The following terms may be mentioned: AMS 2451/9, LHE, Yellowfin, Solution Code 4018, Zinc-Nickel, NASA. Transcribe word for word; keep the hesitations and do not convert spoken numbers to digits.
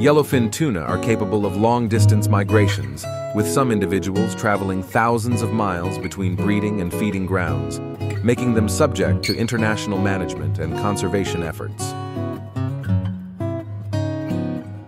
Yellowfin tuna are capable of long-distance migrations, with some individuals traveling thousands of miles between breeding and feeding grounds, making them subject to international management and conservation efforts.